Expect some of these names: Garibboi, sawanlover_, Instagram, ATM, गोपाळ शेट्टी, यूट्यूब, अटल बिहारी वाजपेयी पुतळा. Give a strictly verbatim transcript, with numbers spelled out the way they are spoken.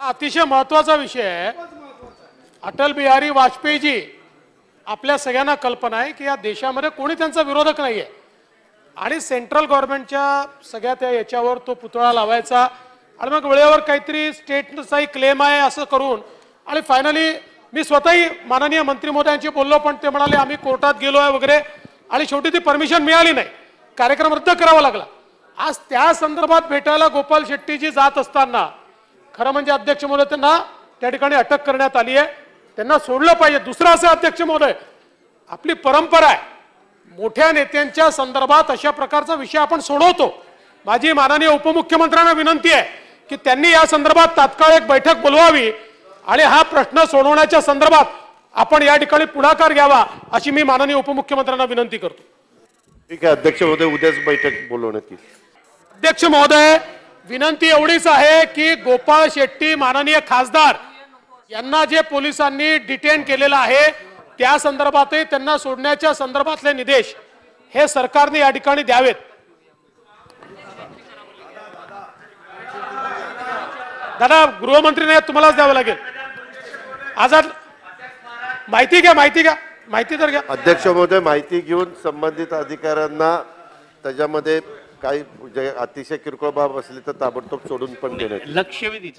अतिशय महत्त्वाचा विषय आहे। अटल बिहारी वाजपेयी जी आपल्या सगळ्यांना कल्पना आहे की या देशामध्ये कोणी त्यांचा विरोधक नाहीये आणि सेंट्रल गव्हर्नमेंटच्या सगळ्या त्या याच्यावर तो पुतळा लावायचा आणि मग वेळेवर काहीतरी स्टेटचाही क्लेम आहे असं करून आणि फायनली मी स्वतःही माननीय मंत्री महोदयांशी बोललो, पण ते म्हणाले आम्ही कोर्टात गेलो आहे वगैरे आणि शेवटी ती परमिशन मिळाली नाही, कार्यक्रम रद्द करावा लागला। आज त्या संदर्भात भेटायला गोपाळ शेट्टी जी जात असताना खरं म्हणजे अध्यक्ष महोदय त्यांना त्या ठिकाणी अटक करण्यात आली आहे, त्यांना सोडलं पाहिजे। दुसरा असं अध्यक्ष महोदय आपली परंपरा आहे मोठ्या नेत्यांच्या संदर्भात अशा प्रकारचा विषय आपण सोडवतो। माझी माननीय उपमुख्यमंत्र्यांना विनंती आहे की त्यांनी या संदर्भात तात्काळ एक बैठक बोलवावी आणि हा प्रश्न सोडवण्याच्या संदर्भात आपण या ठिकाणी पुढाकार घ्यावा अशी मी माननीय उपमुख्यमंत्र्यांना विनंती करतो। ठीक आहे अध्यक्ष महोदय, उद्याच बैठक बोलवण्यात येईल। अध्यक्ष महोदय विनंती एवढीच आहे की गोपाळ शेट्टी माननीय खासदार यांना जे पोलिसांनी डिटेन केलेला आहे त्या संदर्भातही त्यांना सोडण्याच्या संदर्भातले निर्देश हे सरकारने या ठिकाणी द्यावेत। दादा गृहमंत्री नाही तुम्हालाच द्यावं लागेल। आजाद माहिती घ्या, माहिती घ्या, माहिती तर घ्या। अध्यक्ष महोदय माहिती घेऊन संबंधित अधिकाऱ्यांना त्याच्यामध्ये काही अतिशय किरकोळ बाब असली तर ताबडतोब सोडून पण देणे लक्षवेधी।